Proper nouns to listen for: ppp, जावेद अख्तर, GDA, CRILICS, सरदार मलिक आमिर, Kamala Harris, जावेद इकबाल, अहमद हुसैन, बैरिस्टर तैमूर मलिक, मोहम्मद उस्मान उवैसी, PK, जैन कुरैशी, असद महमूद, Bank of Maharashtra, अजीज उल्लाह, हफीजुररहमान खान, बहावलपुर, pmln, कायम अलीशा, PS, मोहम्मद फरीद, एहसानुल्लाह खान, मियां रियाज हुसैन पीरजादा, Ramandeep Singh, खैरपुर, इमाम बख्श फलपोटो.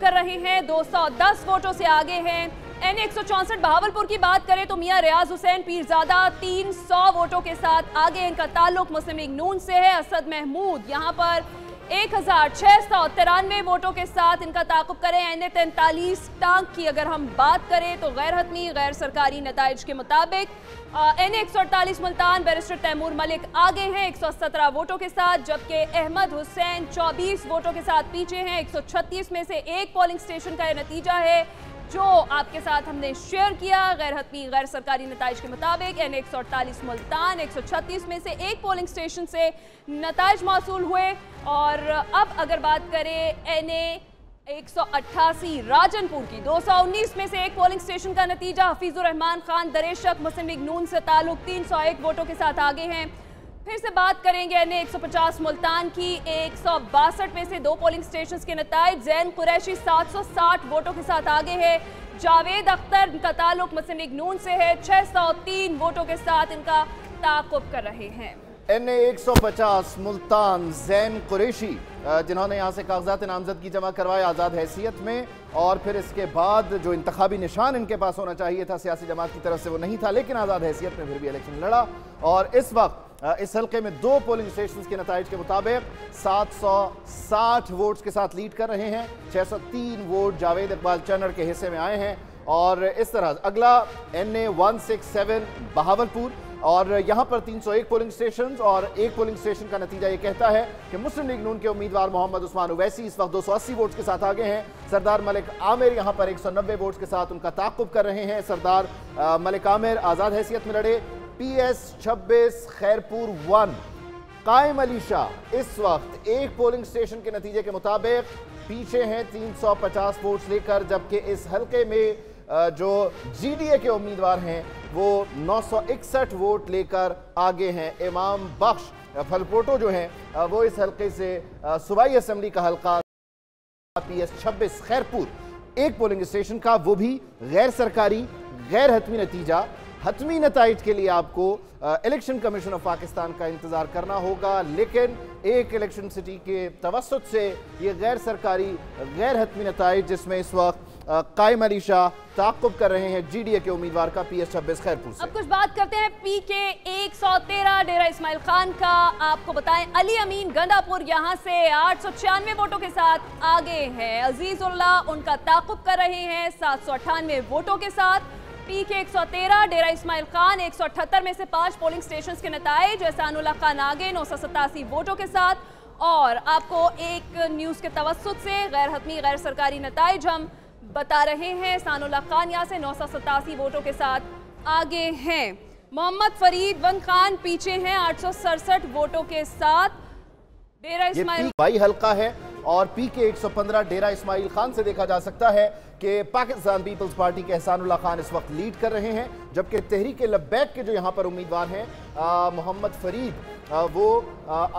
कर रहे हैं, 210 वोटों से आगे हैं। N 164 बहावलपुर की बात करें तो मियां रियाज हुसैन पीरजादा 300 वोटों के साथ आगे। इनका ताल्लुक मुस्लिम लीग नून से है। असद महमूद यहाँ पर 1693 वोटों के साथ इनका ताकुब करें। N 43 टांग की अगर हम बात करें तो गैर हतमी गैर सरकारी नताइज के मुताबिक N 148 मुल्तान बैरिस्टर तैमूर मलिक आगे हैं 117 वोटों के साथ, जबकि अहमद हुसैन 24 वोटों के साथ पीछे हैं। 136 में से एक पोलिंग स्टेशन का नतीजा है जो आपके साथ हमने शेयर किया। गैर हतमी गैर सरकारी नताइज के मुताबिक N 148 मुल्तान 136 में से एक पोलिंग स्टेशन से नताइज मौसूल हुए। और अब अगर बात करें N 188 राजनपुर की, 219 में से एक पोलिंग स्टेशन का नतीजा। हफीजुररहमान खान दरेशक मुस्लिम लीग नून से ताल्लुक 301 वोटों के साथ आगे हैं। फिर से बात करेंगे N 150 मुल्तान की, 162 में से दो पोलिंग स्टेशन के नतीजे। जैन कुरैशी 760 वोटों के साथ आगे है। जावेद अख्तर का ताल्लुक मुस्लिम लीग नून से है, 603 वोटों के साथ इनका ताकुब कर रहे हैं। N 150 मुल्तान जैन कुरैशी, जिन्होंने यहाँ से कागजात नामजदगी जमा करवाए आज़ाद हैसियत में, और फिर इसके बाद जो इंतखाबी निशान इनके पास होना चाहिए था सियासी जमात की तरफ से वो नहीं था, लेकिन आज़ाद हैसियत में फिर भी इलेक्शन लड़ा। और इस वक्त इस हल्के में दो पोलिंग स्टेशन के नतीजे के मुताबिक 760 वोट्स के साथ लीड कर रहे हैं। 603 वोट जावेद इकबाल चन्नड़ के हिस्से में आए हैं। और इस तरह अगला N 167 बहावलपुर, और यहाँ पर 301 पोलिंग स्टेशंस और एक पोलिंग स्टेशन का नतीजा ये कहता है कि मुस्लिम लीग नून के उम्मीदवार मोहम्मद उस्मान उवैसी इस वक्त 280 वोट्स के साथ आगे हैं। सरदार मलिक आमिर यहाँ पर 190 वोट्स के साथ उनका ताकुब कर रहे हैं। सरदार मलिक आमिर आज़ाद हैसियत में लड़े। PS 26 खैरपुर 1 कायम अलीशा इस वक्त एक पोलिंग स्टेशन के नतीजे के मुताबिक पीछे हैं 350 वोट्स लेकर, जबकि इस हल्के में जो GDA के उम्मीदवार हैं वो 961 वोट लेकर आगे हैं। इमाम बख्श फलपोटो जो हैं वो इस हलके से सूबाई असम्बली का हलका PS 26 खैरपुर एक पोलिंग स्टेशन का, वो भी गैर सरकारी गैर हतमी नतीजा। हतमी नताइज के लिए आपको इलेक्शन कमीशन ऑफ पाकिस्तान का इंतज़ार करना होगा, लेकिन एक इलेक्शन सिटी के तवसत से ये गैर सरकारी गैर हतमी नताइज जिसमें इस वक्त कायम अली शाह ताकुब कर रहे हैं GDA के उम्मीदवार का PS 26 खैरपुर से। अब कुछ बात करते हैं PK 113 डेरा इस्माइल खान का। आपको बताएं अली अमीन गंदापुर यहाँ से 896 वोटों के साथ आगे हैं। अजीज उल्लाह उनका ताकुब कर रहे हैं 798 वोटों के साथ। PK 113 डेरा इस्माइल खान 178 में से 5 पोलिंग स्टेशंस के नतीजे। एहसानुल्लाह खान आगे 987 वोटों के साथ। और आपको एक न्यूज़ के तवसुत से गैर हतमी गैर सरकारी नतीजे हम बता रहे हैं। एहसानुल्लाह खान यहाँ से 987 वोटों के साथ आगे हैं। मोहम्मद फरीद वन खान पीछे हैं 867 वोटों के साथ। डेरा इस्माइल भाई हल्का है और PK 115 डेरा इस्माइल खान से देखा जा सकता है कि पाकिस्तान पीपल्स पार्टी के एहसानुल्लाह खान इस वक्त लीड कर रहे हैं, जबकि तहरीक लब्बैक के जो यहाँ पर उम्मीदवार हैं मोहम्मद फरीद वो